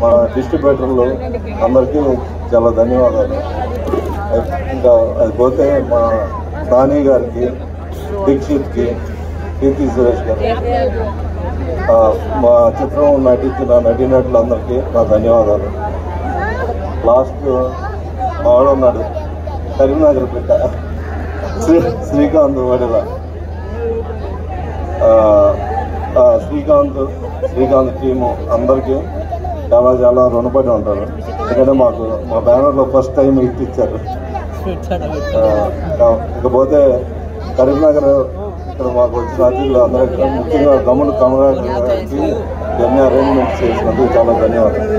మా డిస్ట్రిబ్యూటర్లు అందరికీ చాలా ధన్యవాదాలు. ఇంకా అది పోతే మా నాని గారికి, దీక్షిత్కి, కీర్తి సురేష్ గారు, మా చిత్రం నటించిన నటీనటులందరికీ నా ధన్యవాదాలు. లాస్ట్ ఆడున్నాడు కరీంనగర్ బిడ్డ శ్రీకాంత్ వడిల, శ్రీకాంత్ టీము అందరికీ చాలా చాలా రుణపడి ఉంటారు. ఎందుకంటే మాకు మా బ్యానర్లో ఫస్ట్ టైం ఇచ్చారు. ఇకపోతే కరీంనగర్ ఇక్కడ మాకు వచ్చిన అతిథులు అందరికీ, ముఖ్యంగా గమలు కమలాకి ఎన్ని అరేంజ్మెంట్స్ చేసినందుకు చాలా ధన్యవాదాలు.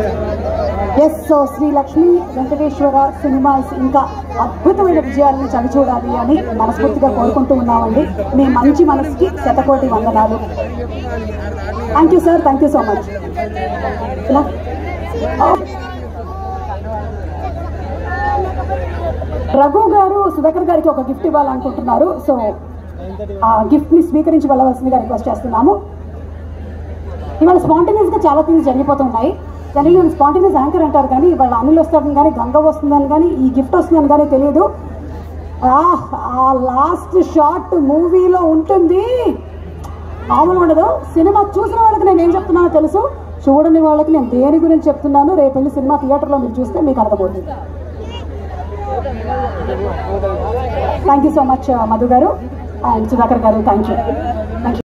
येसो श्री लक्ष्मी वेंकटेश्वर सिनेमा इंका अद्भुत विजयानी चविचूड़ी आनी मनस्फूर्ति को मे मंजी मन की शतकोटि वंदना. Thank you sir, thank you so much. Raghu गारू सुधाकर गारी की गिफ्ट इव्वालनुकुंटुन्नारु. सो गिफ्ट नि स्वीकरिंचि वल्लवल्सिनिगा रिक्वेस्ट चेस्तुन्नामु. इवाल स्पांटेनियस गा चाला थिंग्स जरिगिपोतुन्नायि. जनरल स्पांटेनियस యాంకర్ అంటారు కానీ వాళ్ళ అనిల్ వస్తాడని కానీ గంగ వస్తుందని కానీ ఈ గిఫ్ట్ వస్తుందని కానీ తెలియదు. ఆ లాస్ట్ షాట్ మూవీలో ఉంటుంది, మామూలు ఉండదు. సినిమా చూసిన వాళ్ళకి నేను ఏం చెప్తున్నానో తెలుసు, చూడని వాళ్ళకి నేను దేని గురించి చెప్తున్నాను రేపు వెళ్ళి సినిమా థియేటర్లో మీరు చూస్తే మీకు అర్థమవుతుంది. Thank you so much Madhu గారు అండ్ సుధాకర్ గారు. Thank you.